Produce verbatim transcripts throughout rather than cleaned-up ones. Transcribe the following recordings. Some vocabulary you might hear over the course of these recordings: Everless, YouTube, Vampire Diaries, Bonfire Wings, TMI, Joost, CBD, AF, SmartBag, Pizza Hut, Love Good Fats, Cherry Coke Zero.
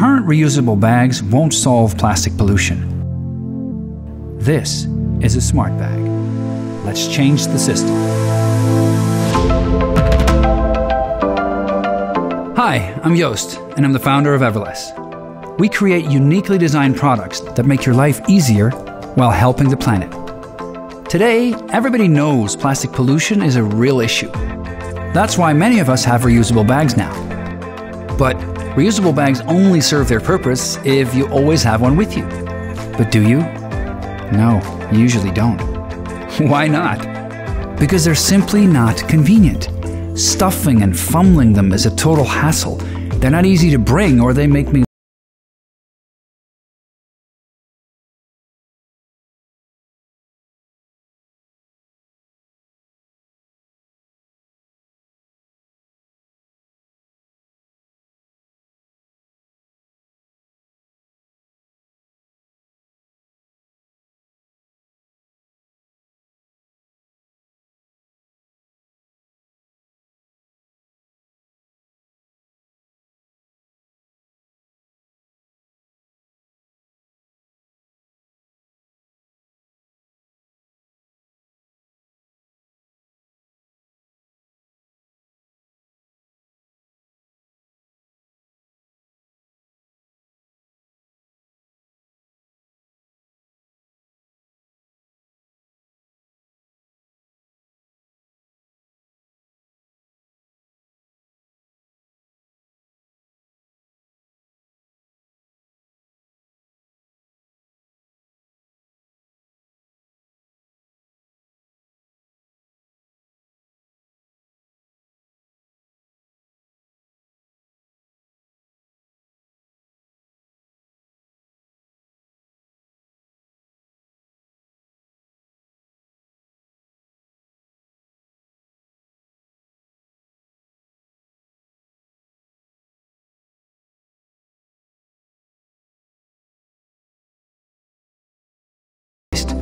current reusable bags won't solve plastic pollution. This is a smart bag. Let's change the system. Hi, I'm Joost, and I'm the founder of Everless. We create uniquely designed products that make your life easier while helping the planet. Today, everybody knows plastic pollution is a real issue. That's why many of us have reusable bags now. But reusable bags only serve their purpose if you always have one with you. But do you? No, you usually don't. Why not? Because they're simply not convenient. Stuffing and fumbling them is a total hassle. They're not easy to bring, or they make me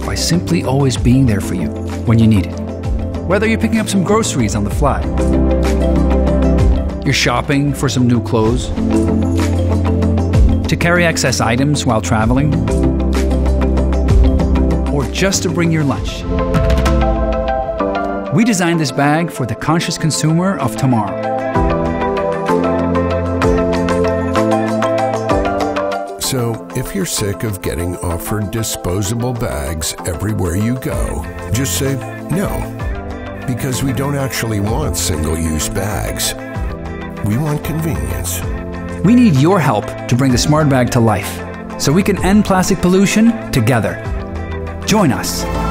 by simply always being there for you when you need it. Whether you're picking up some groceries on the fly, you're shopping for some new clothes, to carry excess items while traveling, or just to bring your lunch. We designed this bag for the conscious consumer of tomorrow. So, if you're sick of getting offered disposable bags everywhere you go, just say no, because we don't actually want single-use bags. We want convenience. We need your help to bring the smart bag to life, so we can end plastic pollution together. Join us.